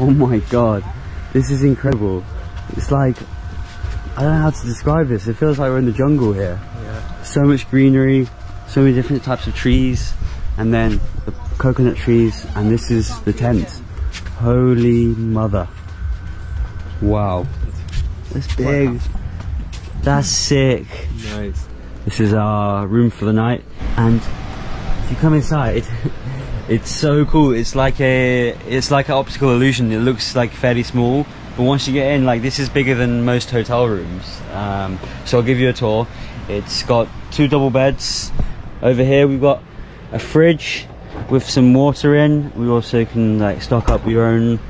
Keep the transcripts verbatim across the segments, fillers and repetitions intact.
Oh my god, this is incredible. It's like, I don't know how to describe this. It feels like we're in the jungle here. Yeah. So much greenery, so many different types of trees, and then the coconut trees, and this is the tent. Holy mother. Wow. That's big. That's sick. Nice. This is our room for the night, and if you come inside, it's so cool. It's like a, it's like an optical illusion. It looks like fairly small, but once you get in, like, this is bigger than most hotel rooms. Um, so I'll give you a tour. It's got two double beds. Over here we've got a fridge with some water in. We also can like stock up your own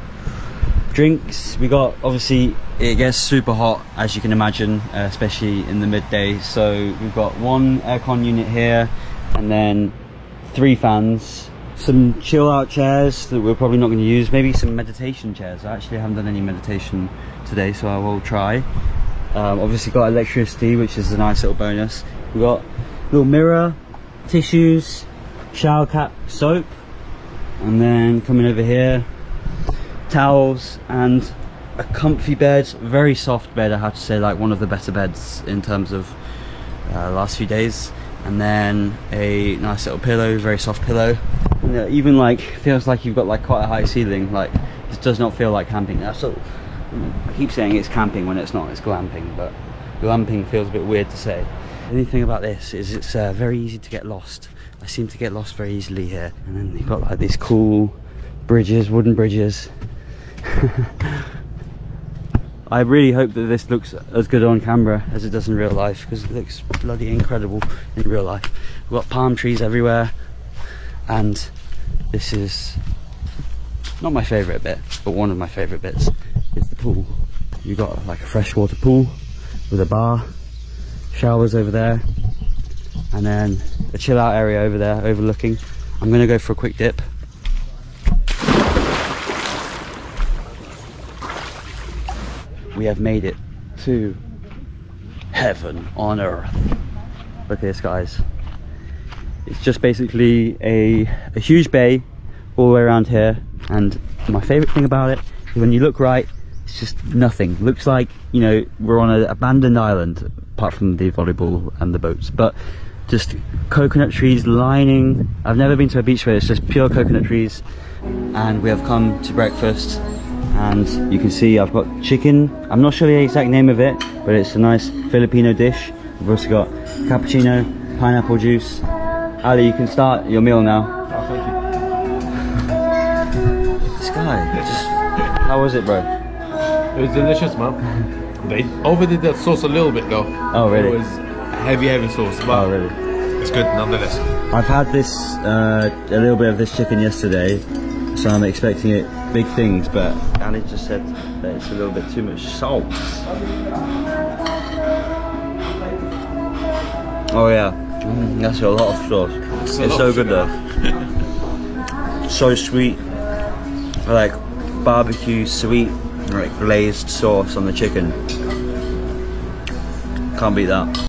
drinks. We got, obviously it gets super hot, as you can imagine, uh, especially in the midday. So we've got one aircon unit here, and then three fans. Some chill out chairs that we're probably not going to use, maybe some meditation chairs. I actually haven't done any meditation today, so I will try. Um, obviously got electricity, which is a nice little bonus. We've got a little mirror, tissues, shower cap, soap, and then coming over here, towels and a comfy bed. Very soft bed, I have to say, like one of the better beds in terms of uh, last few days. And then a nice little pillow, very soft pillow. And it even like feels like you've got like quite a high ceiling. Like it does not feel like camping. That's all. I keep saying it's camping when it's not. It's glamping, but glamping feels a bit weird to say. The only thing about this is it's uh, very easy to get lost. I seem to get lost very easily here. And then you've got like these cool bridges, wooden bridges. I really hope that this looks as good on camera as it does in real life, because it looks bloody incredible in real life. We've got palm trees everywhere, and this is not my favourite bit, but one of my favourite bits is the pool. You've got like a freshwater pool with a bar, showers over there, and then a chill out area over there overlooking. I'm going to go for a quick dip. We have made it to heaven on earth. Look at this, guys. It's just basically a, a huge bay all the way around here. And my favorite thing about it is when you look right, it's just nothing. Looks like, you know, we're on an abandoned island, apart from the volleyball and the boats, but just coconut trees lining. I've never been to a beach where it's just pure coconut trees. And we have come to breakfast. And you can see I've got chicken. I'm not sure the exact name of it, but it's a nice Filipino dish. We've also got cappuccino, pineapple juice. Ali, you can start your meal now. Oh, thank you. This guy, just, how was it, bro? It was delicious, man. They overdid that sauce a little bit, though. Oh, really? It was heavy, heavy sauce. But oh, really? It's good, nonetheless. I've had this, uh, a little bit of this chicken yesterday, so I'm expecting it big things, but Annie just said that it's a little bit too much salt. Oh yeah, mm, that's a lot of sauce. It's, it's so good though. So sweet, like barbecue sweet, like glazed sauce on the chicken. Can't beat that.